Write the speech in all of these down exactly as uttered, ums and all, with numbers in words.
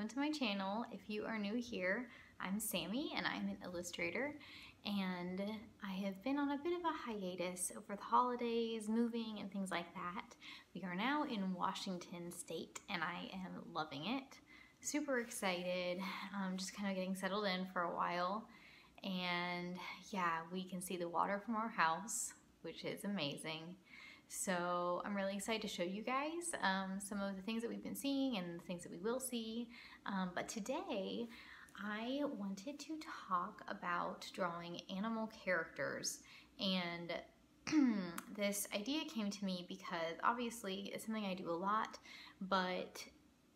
welcome to my channel. If you are new here, I'm Sammy and I'm an illustrator, and I have been on a bit of a hiatus over the holidays, moving and things like that. We are now in Washington State and I am loving it. Super excited. I'm just kind of getting settled in for a while, and yeah, we can see the water from our house, which is amazing. So I'm really excited to show you guys um, some of the things that we've been seeing and the things that we will see. Um, but today I wanted to talk about drawing animal characters, and this idea came to me because obviously it's something I do a lot, but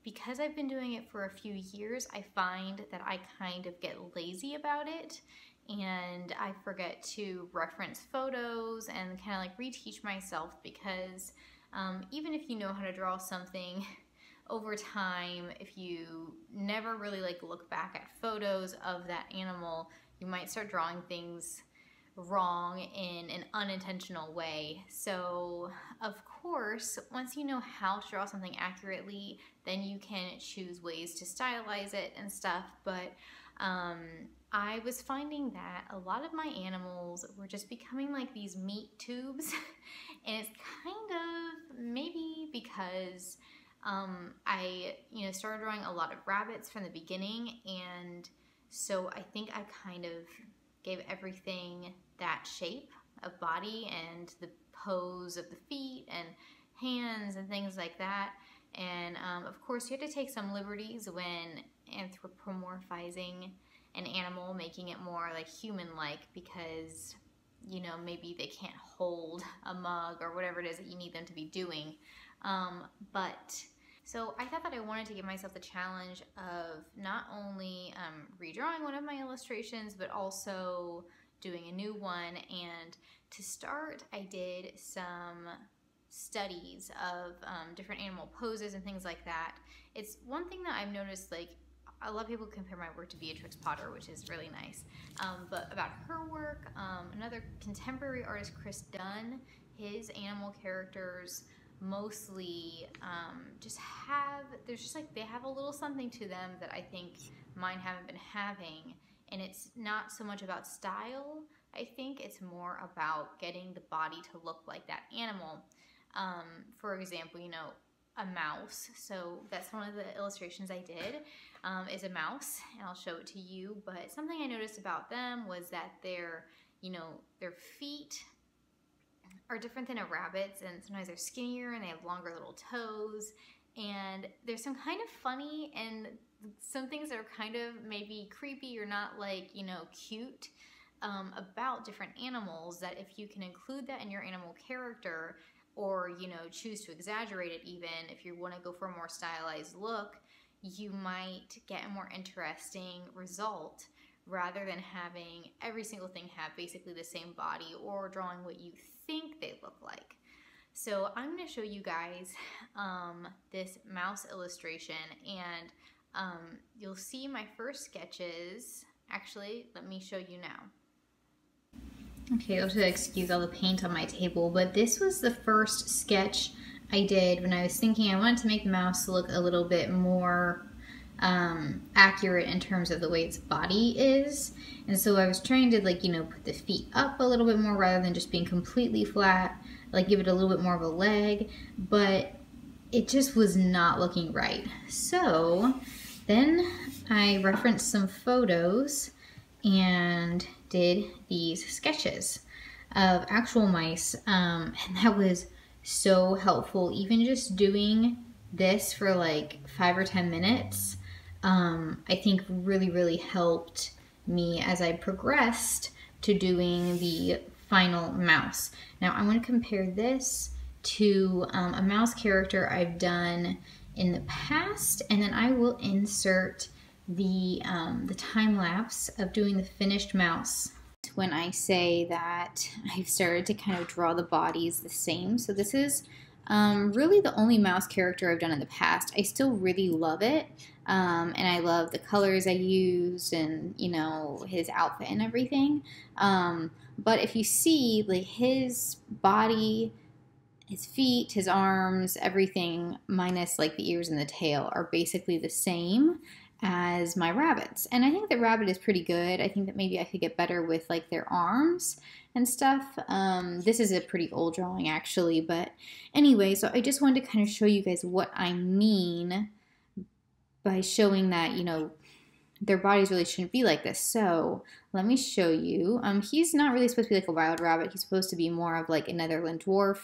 because I've been doing it for a few years, I find that I kind of get lazy about it and I forget to reference photos and kind of like reteach myself, because um, even if you know how to draw something over time, if you never really like look back at photos of that animal, you might start drawing things wrong in an unintentional way. So of course, once you know how to draw something accurately, then you can choose ways to stylize it and stuff. But um, I was finding that a lot of my animals were just becoming like these meat tubes, and it's kind of maybe because um, I, you know, started drawing a lot of rabbits from the beginning, and so I think I kind of gave everything that shape of body and the pose of the feet and hands and things like that. And um, of course you had to take some liberties when anthropomorphizing an animal, making it more like human-like, because you know maybe they can't hold a mug or whatever it is that you need them to be doing. Um, but so I thought that I wanted to give myself the challenge of not only um, redrawing one of my illustrations, but also doing a new one. And to start, I did some studies of um, different animal poses and things like that. It's one thing that I've noticed, like, a lot of people compare my work to Beatrix Potter, which is really nice. Um, but about her work, um, another contemporary artist, Chris Dunn, his animal characters mostly um, just have, there's just like, they have a little something to them that I think mine haven't been having. And it's not so much about style, I think it's more about getting the body to look like that animal. Um, for example, you know, a mouse. So that's one of the illustrations I did, um, is a mouse, and I'll show it to you. But something I noticed about them was that their, you know, their feet are different than a rabbit's, and sometimes they're skinnier and they have longer little toes, and there's some kind of funny and some things that are kind of maybe creepy or not, like, you know, cute um, about different animals, that if you can include that in your animal character, or you know choose to exaggerate it, even if you want to go for a more stylized look, you might get a more interesting result, rather than having every single thing have basically the same body or drawing what you think they look like. So I'm going to show you guys um, this mouse illustration, and um, you'll see my first sketches. Actually, let me show you now. Okay, I'll just excuse all the paint on my table, but this was the first sketch I did when I was thinking I wanted to make the mouse look a little bit more um, accurate in terms of the way its body is. And so I was trying to, like, you know, put the feet up a little bit more rather than just being completely flat, like give it a little bit more of a leg, but it just was not looking right. So then I referenced some photos and did these sketches of actual mice, um, and that was so helpful. Even just doing this for like five or ten minutes, um, I think really, really helped me as I progressed to doing the final mouse. Now I want to compare this to um, a mouse character I've done in the past, and then I will insert the um, the time lapse of doing the finished mouse. When I say that I've started to kind of draw the bodies the same, so this is um, really the only mouse character I've done in the past. I still really love it, um, and I love the colors I used and, you know, his outfit and everything. Um, but if you see, like, his body his feet, his arms, everything minus like the ears and the tail are basically the same as my rabbits. And I think the rabbit is pretty good. I think that maybe I could get better with like their arms and stuff. Um, this is a pretty old drawing actually, but anyway, so I just wanted to kind of show you guys what I mean by showing that, you know, their bodies really shouldn't be like this. So let me show you. Um, he's not really supposed to be like a wild rabbit. He's supposed to be more of like a Netherland dwarf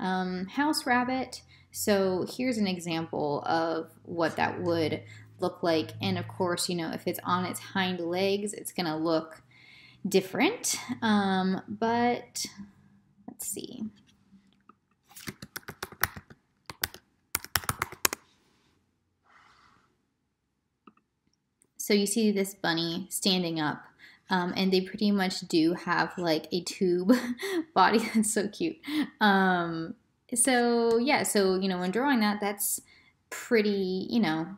um, house rabbit. So here's an example of what that would look like. And of course, you know, if it's on its hind legs, it's going to look different. Um, but let's see. So you see this bunny standing up, um, and they pretty much do have like a tube body. That's so cute. Um, so yeah, so, you know, when drawing that, that's pretty, you know,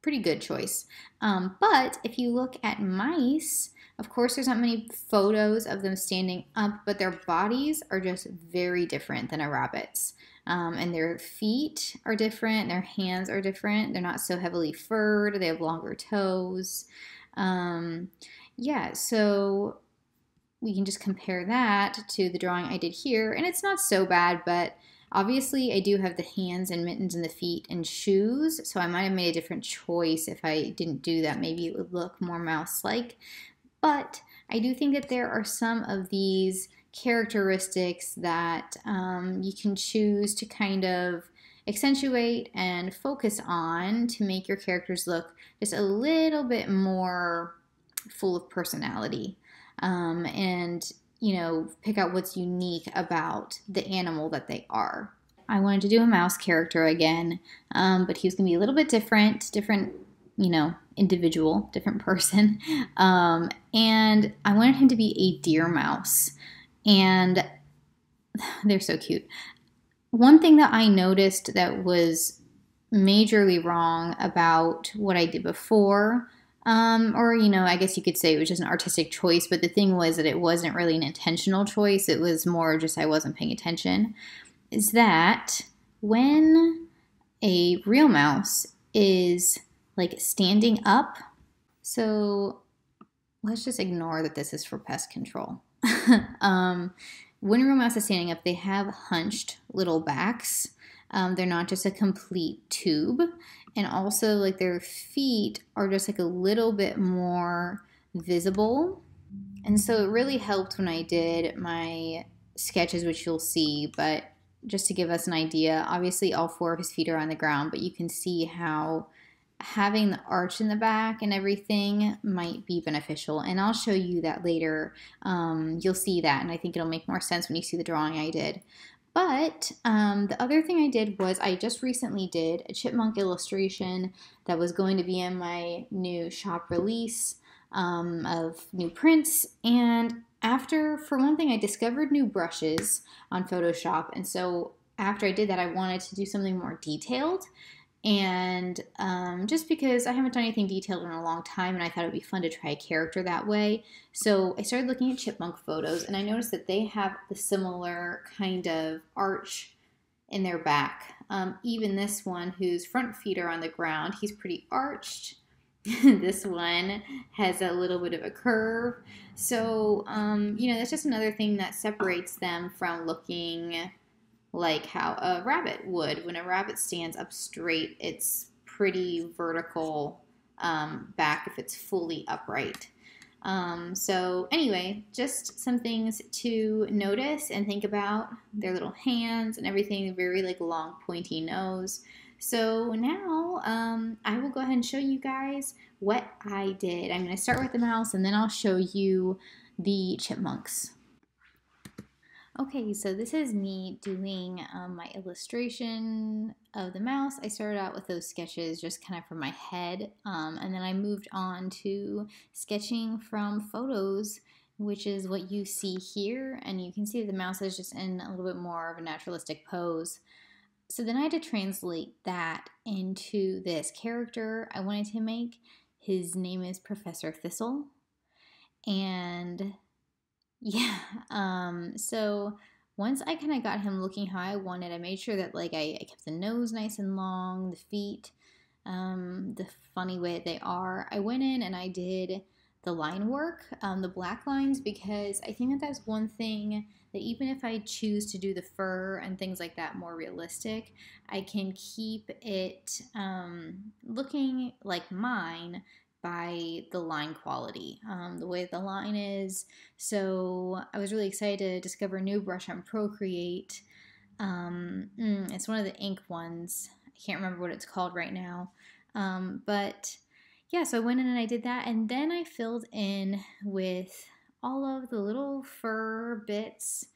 pretty good choice. Um, but if you look at mice, of course, there's not many photos of them standing up, but their bodies are just very different than a rabbit's. Um, and their feet are different, their hands are different, they're not so heavily furred, they have longer toes. Um, yeah, so we can just compare that to the drawing I did here, and it's not so bad, but obviously I do have the hands and mittens and the feet and shoes, so I might have made a different choice if I didn't do that. Maybe it would look more mouse-like, but I do think that there are some of these characteristics that um, you can choose to kind of accentuate and focus on to make your characters look just a little bit more full of personality, um, and, you know, pick out what's unique about the animal that they are. I wanted to do a mouse character again, um, but he was gonna be a little bit different, different you know, individual, different person, um, and I wanted him to be a deer mouse. And they're so cute. One thing that I noticed that was majorly wrong about what I did before, um, or, you know, I guess you could say it was just an artistic choice, but the thing was that it wasn't really an intentional choice. It was more just I wasn't paying attention, is that when a real mouse is like standing up, so let's just ignore that this is for pest control. um, when real mouse is standing up, they have hunched little backs. Um, they're not just a complete tube. And also, like, their feet are just like a little bit more visible. And so it really helped when I did my sketches, which you'll see. But just to give us an idea, obviously all four of his feet are on the ground, but you can see how having the arch in the back and everything might be beneficial, and I'll show you that later. Um, you'll see that, and I think it'll make more sense when you see the drawing I did. But um, the other thing I did was I just recently did a chipmunk illustration that was going to be in my new shop release um, of new prints. And after, for one thing, I discovered new brushes on Photoshop, and so after I did that, I wanted to do something more detailed. And um, just because I haven't done anything detailed in a long time, and I thought it would be fun to try a character that way. So I started looking at chipmunk photos, and I noticed that they have the similar kind of arch in their back. Um, even this one whose front feet are on the ground, he's pretty arched. This one has a little bit of a curve. So, um, you know, that's just another thing that separates them from looking like how a rabbit would. When a rabbit stands up straight, it's pretty vertical um, back if it's fully upright. Um, so anyway, just some things to notice and think about. Their little hands and everything, very like long pointy nose. So now um, I will go ahead and show you guys what I did. I'm going to start with the mouse, and then I'll show you the chipmunks. Okay, so this is me doing um, my illustration of the mouse. I started out with those sketches just kind of from my head, um, and then I moved on to sketching from photos, which is what you see here, and you can see the mouse is just in a little bit more of a naturalistic pose. So then I had to translate that into this character I wanted to make. His name is Professor Thistle, and yeah, um, so once I kind of got him looking how I wanted, I made sure that like I, I kept the nose nice and long, the feet, um, the funny way they are. I went in and I did the line work, um, the black lines, because I think that that's one thing that even if I choose to do the fur and things like that more realistic, I can keep it um, looking like mine by the line quality, um, the way the line is. So I was really excited to discover a new brush on Procreate. Um, mm, it's one of the ink ones. I can't remember what it's called right now, um, but yeah, so I went in and I did that, and then I filled in with all of the little fur bits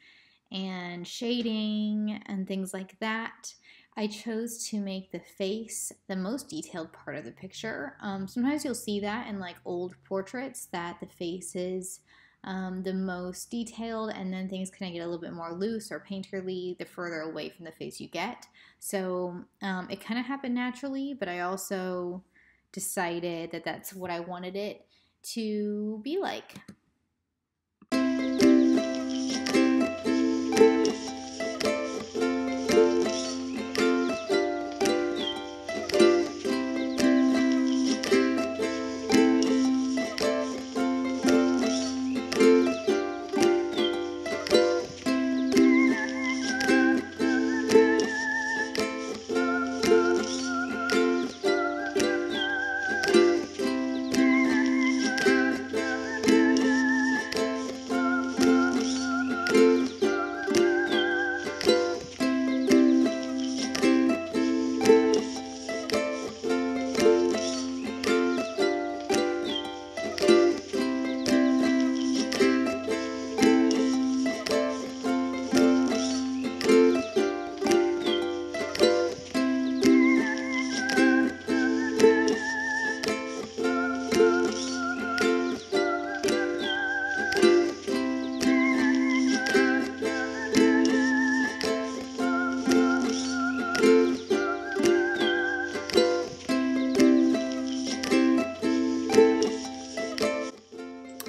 and shading and things like that. I chose to make the face the most detailed part of the picture. Um, sometimes you'll see that in like old portraits, that the face is um, the most detailed, and then things kind of get a little bit more loose or painterly the further away from the face you get. So um, it kind of happened naturally, but I also decided that that's what I wanted it to be like.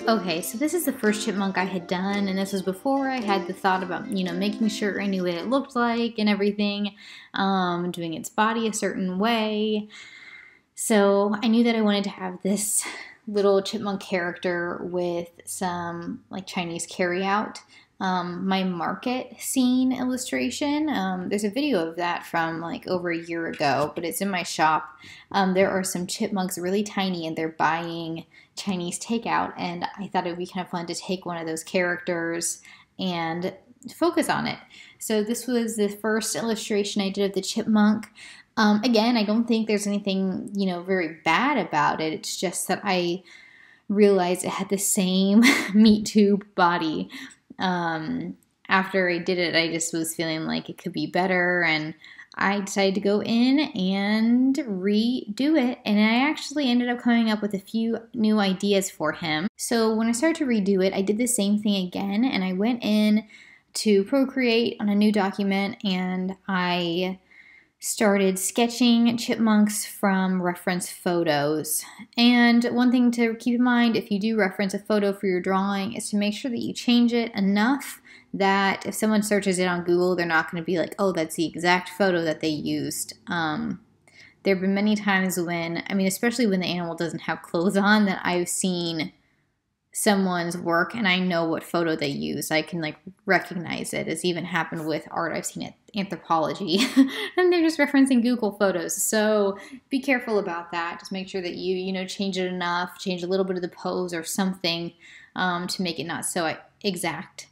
Okay, so this is the first chipmunk I had done, and this was before I had the thought about, you know, making sure I knew what it looked like and everything, um, doing its body a certain way. So I knew that I wanted to have this little chipmunk character with some like Chinese carryout. Um, my market scene illustration, um, there's a video of that from like over a year ago, but it's in my shop. Um, there are some chipmunks really tiny and they're buying Chinese takeout, and I thought it would be kind of fun to take one of those characters and focus on it. So this was the first illustration I did of the chipmunk. Um, again, I don't think there's anything, you know, very bad about it. It's just that I realized it had the same meat tube body. Um, after I did it, I just was feeling like it could be better, and I decided to go in and redo it, and I actually ended up coming up with a few new ideas for him. So when I started to redo it, I did the same thing again, and I went in to Procreate on a new document, and I started sketching chipmunks from reference photos. And one thing to keep in mind if you do reference a photo for your drawing is to make sure that you change it enough that if someone searches it on Google, they're not going to be like, oh, that's the exact photo that they used. Um, there have been many times when, I mean, especially when the animal doesn't have clothes on, that I've seen someone's work and I know what photo they used. I can like recognize it. It's even happened with art. I've seen it anthropology and they're just referencing Google photos. So be careful about that. Just make sure that you, you know, change it enough, change a little bit of the pose or something um, to make it not so exact.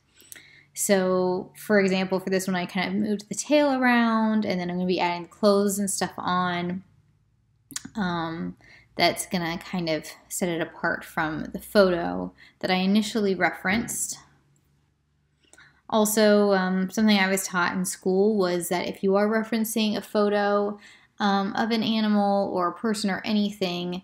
So for example, for this one, I kind of moved the tail around, and then I'm going to be adding clothes and stuff on. Um, that's going to kind of set it apart from the photo that I initially referenced. Also, um, something I was taught in school was that if you are referencing a photo um, of an animal or a person or anything,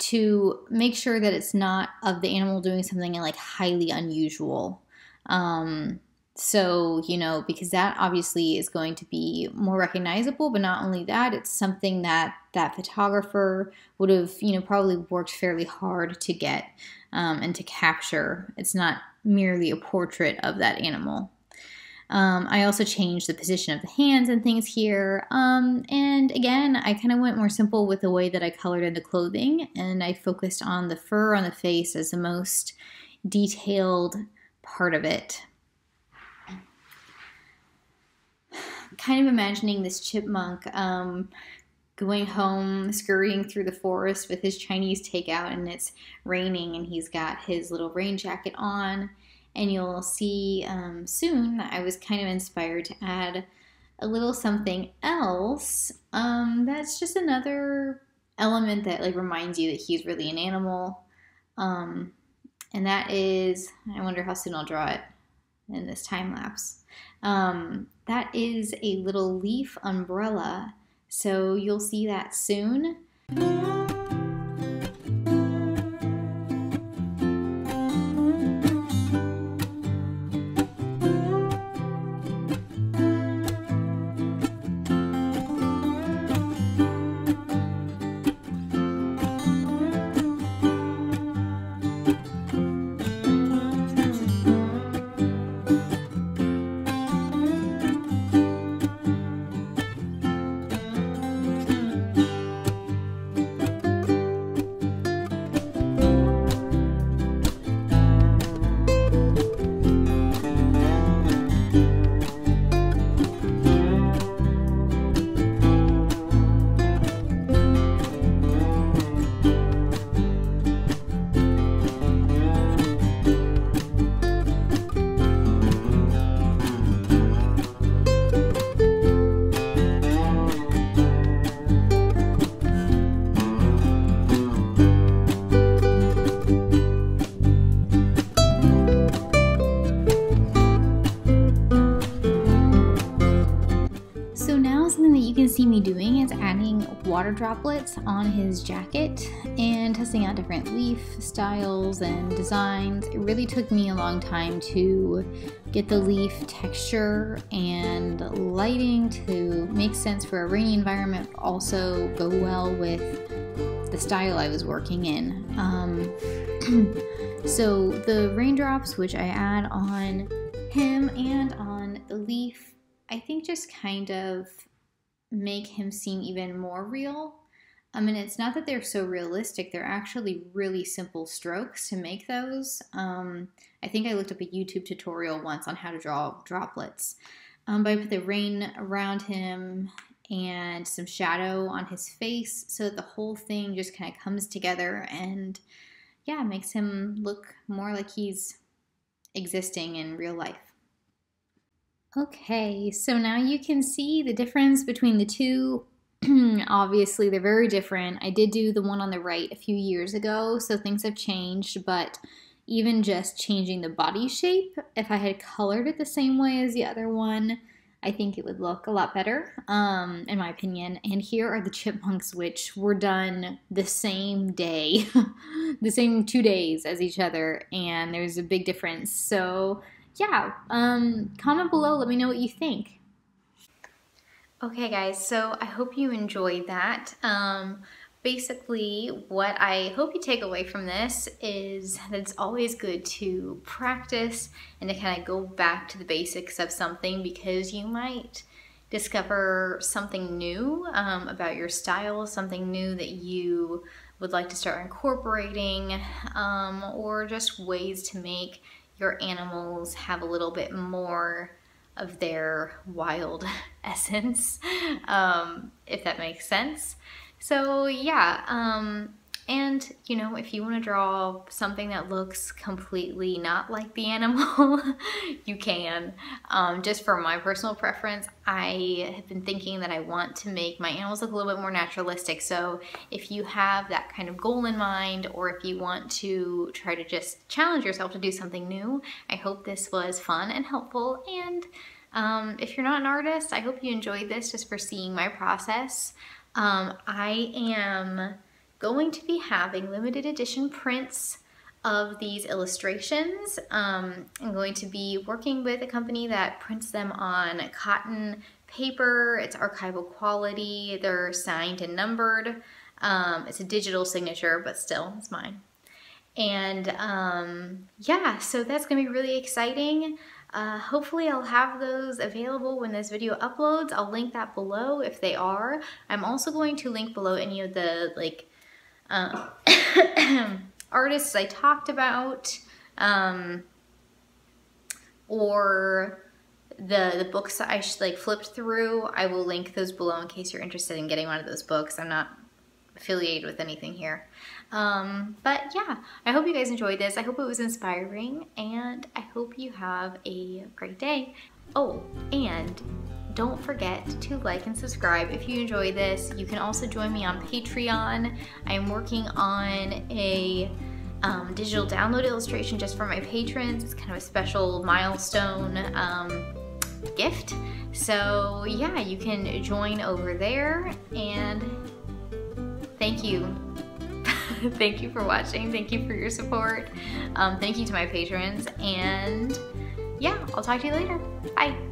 to make sure that it's not of the animal doing something like highly unusual. Um, so, you know, because that obviously is going to be more recognizable, but not only that, it's something that that photographer would have, you know, probably worked fairly hard to get um, and to capture. It's not merely a portrait of that animal. Um, I also changed the position of the hands and things here. Um, and again, I kind of went more simple with the way that I colored in the clothing, and I focused on the fur on the face as the most detailed part of it. Kind of imagining this chipmunk um, going home, scurrying through the forest with his Chinese takeout, and it's raining and he's got his little rain jacket on. And you'll see um, soon that I was kind of inspired to add a little something else. Um, that's just another element that like reminds you that he's really an animal. Um, and that is, I wonder how soon I'll draw it in this time lapse. Um, that is a little leaf umbrella. So you'll see that soon. Water droplets on his jacket and testing out different leaf styles and designs. It really took me a long time to get the leaf texture and lighting to make sense for a rainy environment, but also go well with the style I was working in. Um, so the raindrops, which I add on him and on the leaf, I think just kind of make him seem even more real. I mean, it's not that they're so realistic, they're actually really simple strokes to make those. Um, I think I looked up a YouTube tutorial once on how to draw droplets. Um, but I put the rain around him and some shadow on his face so that the whole thing just kind of comes together and yeah, makes him look more like he's existing in real life. Okay, so now you can see the difference between the two. Obviously, they're very different. I did do the one on the right a few years ago, so things have changed, but even just changing the body shape, if I had colored it the same way as the other one, I think it would look a lot better, um, in my opinion. And here are the chipmunks, which were done the same day, the same two days as each other, and there's a big difference. So yeah, um, comment below, let me know what you think. Okay guys, so I hope you enjoyed that. Um, basically, what I hope you take away from this is that it's always good to practice and to kind of go back to the basics of something, because you might discover something new um, about your style, something new that you would like to start incorporating, um, or just ways to make your animals have a little bit more of their wild essence, um, if that makes sense. So yeah, um, and you know, if you want to draw something that looks completely not like the animal, you can. Um, just for my personal preference, I have been thinking that I want to make my animals look a little bit more naturalistic. So if you have that kind of goal in mind, or if you want to try to just challenge yourself to do something new, I hope this was fun and helpful. And um, if you're not an artist, I hope you enjoyed this just for seeing my process. Um, I am going to be having limited edition prints of these illustrations. Um, I'm going to be working with a company that prints them on cotton paper. It's archival quality. They're signed and numbered. Um, it's a digital signature, but still, it's mine. And um, yeah, so that's gonna be really exciting. Uh, hopefully I'll have those available when this video uploads. I'll link that below if they are. I'm also going to link below any of the like uh, artists I talked about, um, or the the books that I should like flipped through. I will link those below in case you're interested in getting one of those books. I'm not affiliated with anything here. Um, but yeah, I hope you guys enjoyed this. I hope it was inspiring, and I hope you have a great day. Oh, and don't forget to like and subscribe if you enjoy this. You can also join me on Patreon. I'm working on a um, digital download illustration just for my patrons. It's kind of a special milestone um, gift. So yeah, you can join over there, and thank you. Thank you for watching. Thank you for your support. Um, thank you to my patrons. And yeah, I'll talk to you later. Bye.